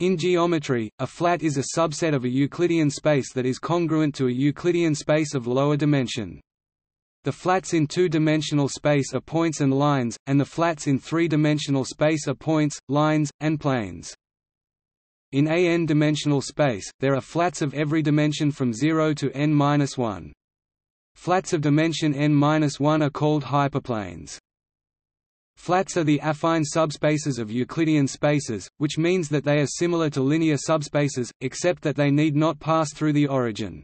In geometry, a flat is a subset of a Euclidean space that is congruent to a Euclidean space of lower dimension. The flats in two-dimensional space are points and lines, and the flats in three-dimensional space are points, lines, and planes. In a n-dimensional space, there are flats of every dimension from 0 to n-1. Flats of dimension n-1 are called hyperplanes. Flats are the affine subspaces of Euclidean spaces, which means that they are similar to linear subspaces, except that they need not pass through the origin.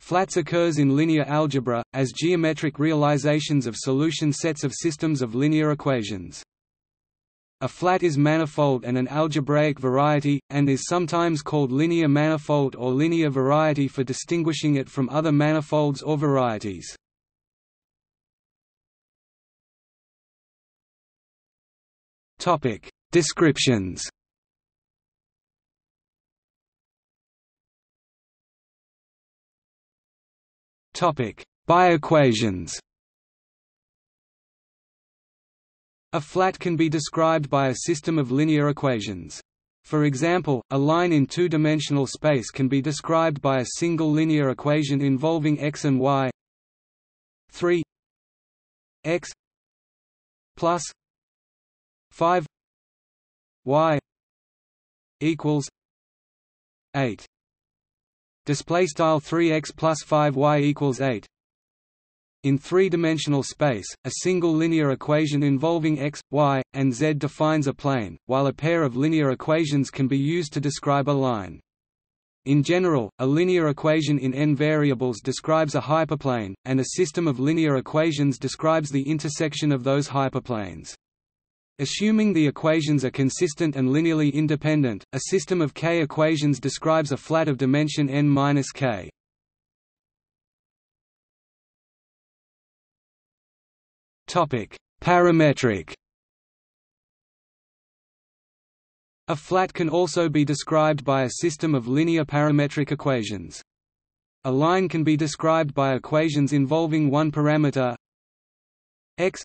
Flats occurs in linear algebra, as geometric realizations of solution sets of systems of linear equations. A flat is manifold and an algebraic variety, and is sometimes called linear manifold or linear variety for distinguishing it from other manifolds or varieties. Topic: Descriptions. Topic: Bioequations. A flat can be described by a system of linear equations. For example, a line in two-dimensional space can be described by a single linear equation involving x and y. 3x plus 5y equals 8. Display style 3x plus 5y equals 8. In three-dimensional space, a single linear equation involving x, y, and z defines a plane, while a pair of linear equations can be used to describe a line. In general, a linear equation in n variables describes a hyperplane, and a system of linear equations describes the intersection of those hyperplanes. Assuming the equations are consistent and linearly independent, a system of k equations describes a flat of dimension n-k. Topic: Parametric. A flat can also be described by a system of linear parametric equations. A line can be described by equations involving one parameter x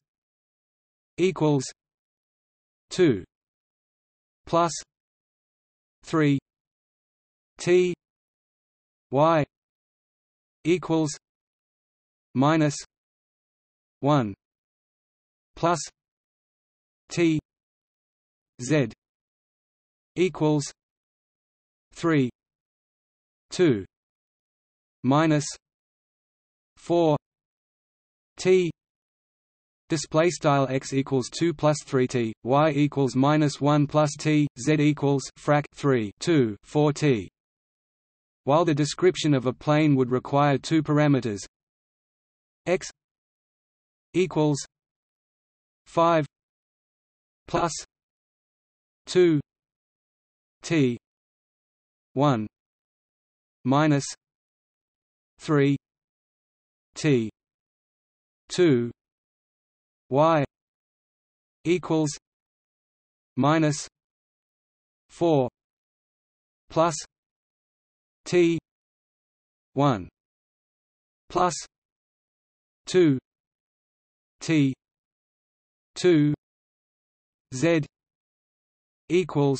equals 2 plus 3 t y equals minus 1 plus t z equals 3 2 minus 4 t. Display style x equals 2 plus 3t, y equals minus 1 plus t, z equals frac 3 2 4t. While the description of a plane would require two parameters, x equals 5 plus 2 t 1 minus 3 t 2 y equals minus 4 plus t 1 plus 2 t 2 z equals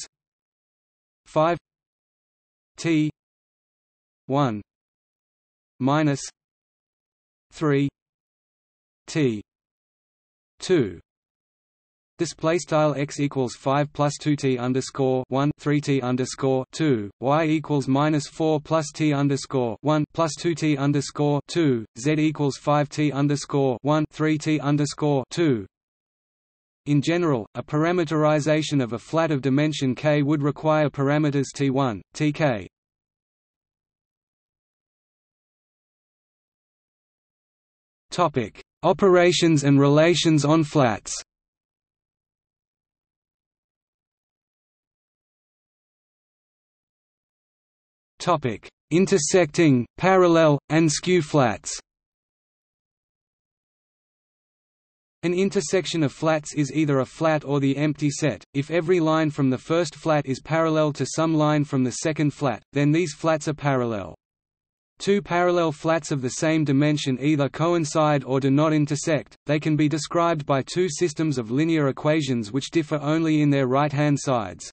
5 t 1 minus 3 t 2. Display style x equals 5 plus 2t underscore 1 3t underscore 2, y equals minus 4 plus t underscore 1 plus 2t underscore 2, z equals 5t underscore 1 3t underscore 2. In general, a parameterization of a flat of dimension k would require parameters t1, tk. Topic: Operations and relations on flats. Topic: Intersecting, parallel, and skew flats. An intersection of flats is either a flat or the empty set. If every line from the first flat is parallel to some line from the second flat, then these flats are parallel. Two parallel flats of the same dimension either coincide or do not intersect. They can be described by two systems of linear equations which differ only in their right-hand sides.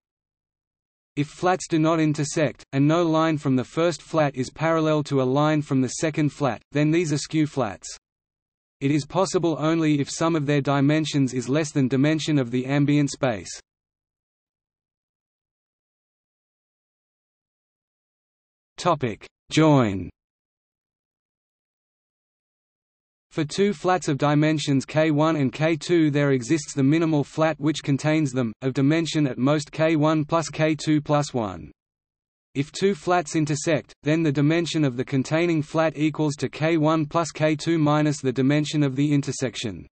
If flats do not intersect, and no line from the first flat is parallel to a line from the second flat, then these are skew flats. It is possible only if some of their dimensions is less than dimension of the ambient space. Join. For two flats of dimensions K1 and K2 there exists the minimal flat which contains them, of dimension at most K1 plus K2 plus 1. If two flats intersect, then the dimension of the containing flat equals to K1 plus K2 minus the dimension of the intersection.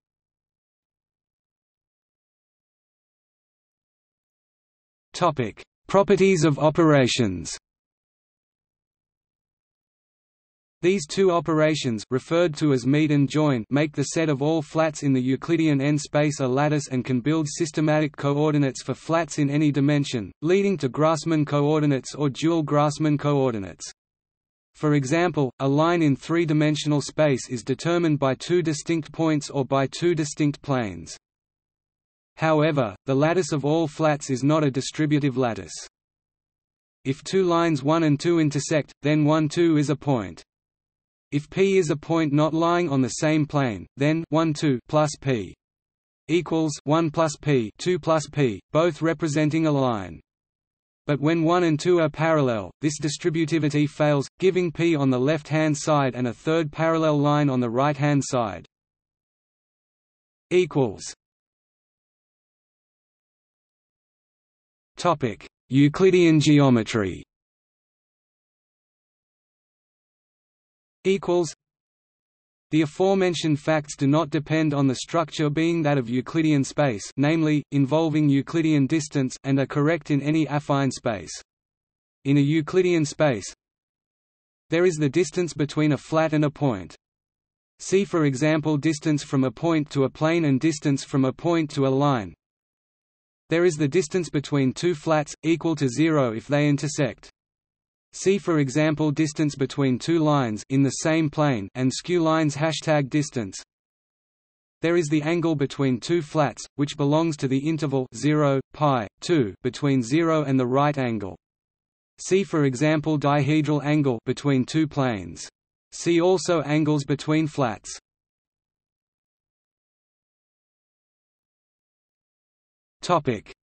Properties of operations. These two operations, referred to as meet and join, make the set of all flats in the Euclidean n-space a lattice and can build systematic coordinates for flats in any dimension, leading to Grassmann coordinates or dual Grassmann coordinates. For example, a line in three-dimensional space is determined by two distinct points or by two distinct planes. However, the lattice of all flats is not a distributive lattice. If two lines 1 and 2 intersect, then 1,2 is a point. If P is a point not lying on the same plane, then 1,2 plus P equals 1 plus P 2 plus P, both representing a line. But when 1 and 2 are parallel, this distributivity fails, giving P on the left-hand side and a third parallel line on the right-hand side. Euclidean geometry. The aforementioned facts do not depend on the structure being that of Euclidean space, namely, involving Euclidean distance, and are correct in any affine space. In a Euclidean space, there is the distance between a flat and a point. See for example distance from a point to a plane and distance from a point to a line. There is the distance between two flats, equal to 0 if they intersect. See for example distance between two lines in the same plane and skew lines #distance. There is the angle between two flats, which belongs to the interval 0, pi, 2 between 0 and the right angle. See for example dihedral angle between two planes. See also angles between flats.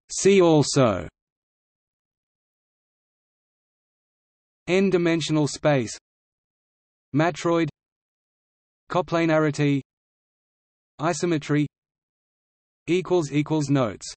See also n-dimensional space, matroid, coplanarity, isometry. Notes